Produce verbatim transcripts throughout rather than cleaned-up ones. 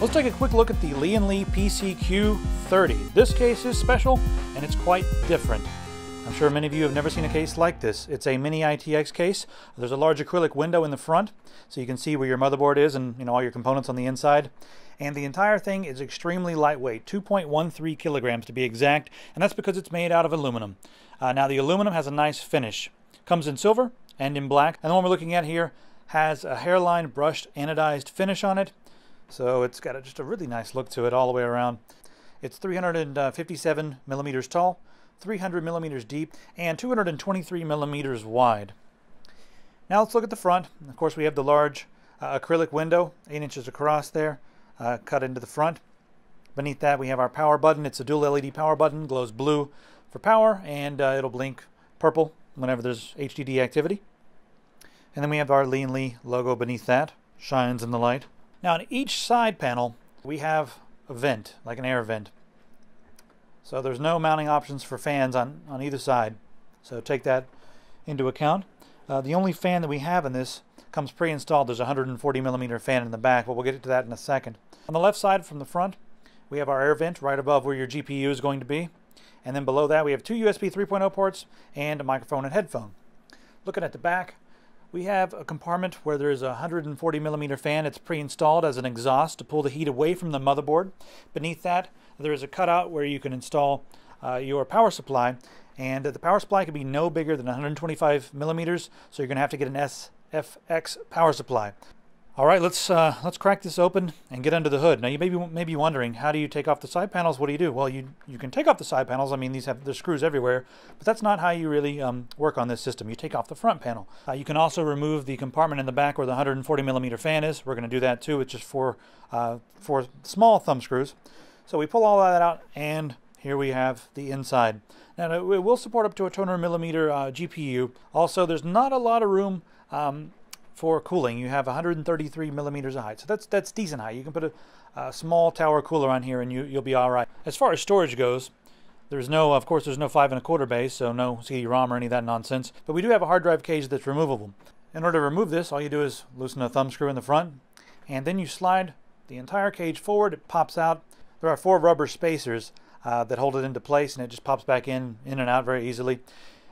Let's take a quick look at the Lian Li P C Q thirty. This case is special and it's quite different. I'm sure many of you have never seen a case like this. It's a mini I T X case. There's a large acrylic window in the front so you can see where your motherboard is and you know all your components on the inside. And the entire thing is extremely lightweight, two point one three kilograms to be exact, and that's because it's made out of aluminum. Uh, now the aluminum has a nice finish. Comes in silver and in black, and the one we're looking at here has a hairline brushed anodized finish on it. So it's got a, just a really nice look to it all the way around. It's three hundred fifty-seven millimeters tall, three hundred millimeters deep, and two hundred twenty-three millimeters wide. Now let's look at the front. Of course, we have the large uh, acrylic window, eight inches across there, uh, cut into the front. Beneath that, we have our power button. It's a dual L E D power button, glows blue for power, and uh, it'll blink purple whenever there's H D D activity. And then we have our Lian Li logo beneath that, shines in the light. Now on each side panel, we have a vent, like an air vent. So there's no mounting options for fans on, on either side, so take that into account. Uh, the only fan that we have in this comes pre-installed. There's a one hundred forty millimeter fan in the back, but we'll get to that in a second. On the left side from the front, we have our air vent right above where your G P U is going to be. And then below that, we have two U S B three point oh ports and a microphone and headphone. Looking at the back, we have a compartment where there is a one hundred forty millimeter fan. It's pre-installed as an exhaust to pull the heat away from the motherboard. Beneath that, there is a cutout where you can install uh, your power supply, and the power supply can be no bigger than one hundred twenty-five millimeters, so you're going to have to get an S F X power supply. All right, let's uh, let's crack this open and get under the hood. Now you may be maybe wondering, how do you take off the side panels? What do you do? Well, you you can take off the side panels. I mean, these have there's screws everywhere, but that's not how you really um, work on this system. You take off the front panel. Uh, you can also remove the compartment in the back where the one hundred forty millimeter fan is. We're going to do that too. It's just four uh, four small thumb screws. So we pull all that out, and here we have the inside. Now it will support up to a two hundred millimeter uh, G P U. Also, there's not a lot of room um, for cooling. You have one hundred thirty-three millimeters of height, so that's that's decent height. You can put a, a small tower cooler on here, and you you'll be all right. As far as storage goes, there's no, of course, there's no five and a quarter bay, so no C D ROM or any of that nonsense. But we do have a hard drive cage that's removable. In order to remove this, all you do is loosen a thumb screw in the front, and then you slide the entire cage forward. It pops out. There are four rubber spacers uh, that hold it into place, and it just pops back in, in and out very easily.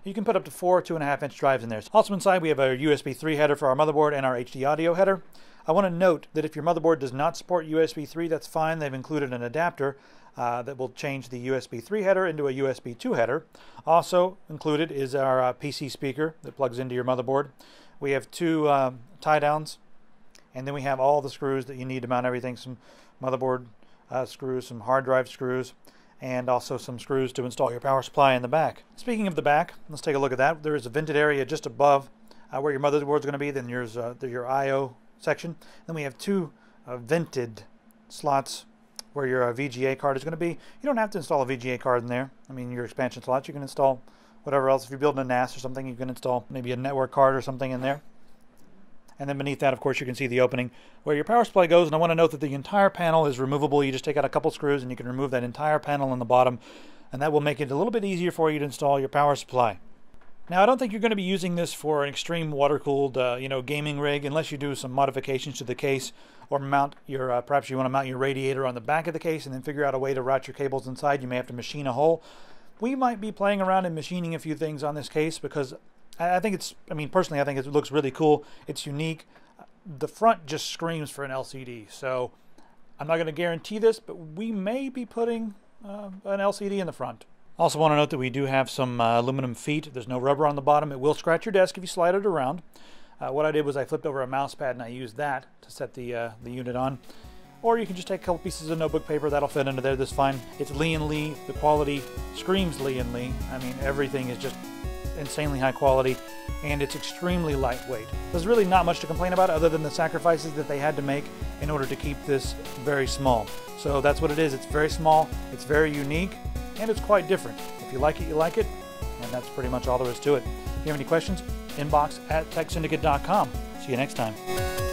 You can put up to four two and a half inch drives in there. Also inside, we have our U S B three header for our motherboard and our H D audio header. I want to note that if your motherboard does not support U S B three, that's fine. They've included an adapter uh, that will change the U S B three header into a U S B two header. Also included is our uh, P C speaker that plugs into your motherboard. We have two um, tie downs, and then we have all the screws that you need to mount everything. Some motherboard Uh, screws, some hard drive screws, and also some screws to install your power supply in the back. Speaking of the back, let's take a look at that. There is a vented area just above uh, where your motherboard is going to be, then there's uh, your I O section. Then we have two uh, vented slots where your uh, V G A card is going to be. You don't have to install a V G A card in there. I mean, your expansion slots, you can install whatever else. If you're building a N A S or something, you can install maybe a network card or something in there. And then beneath that, of course, you can see the opening where your power supply goes. And I want to note that the entire panel is removable. You just take out a couple screws and you can remove that entire panel on the bottom. And that will make it a little bit easier for you to install your power supply. Now, I don't think you're going to be using this for an extreme water-cooled, uh, you know, gaming rig unless you do some modifications to the case or mount your, uh, perhaps you want to mount your radiator on the back of the case and then figure out a way to route your cables inside. You may have to machine a hole. We might be playing around and machining a few things on this case because I think it's, I mean, personally, I think it looks really cool. It's unique. The front just screams for an L C D. So I'm not going to guarantee this, but we may be putting uh, an L C D in the front. Also want to note that we do have some uh, aluminum feet. There's no rubber on the bottom. It will scratch your desk if you slide it around. Uh, what I did was I flipped over a mouse pad and I used that to set the, uh, the unit on. Or you can just take a couple pieces of notebook paper. That'll fit under there just fine. It's Lian Li. The quality screams Lian Li. I mean, everything is just insanely high quality, and it's extremely lightweight. There's really not much to complain about other than the sacrifices that they had to make in order to keep this very small. So that's what it is. It's very small, it's very unique, and it's quite different. If you like it, you like it, and that's pretty much all there is to it. If you have any questions, inbox at tech syndicate dot com. See you next time.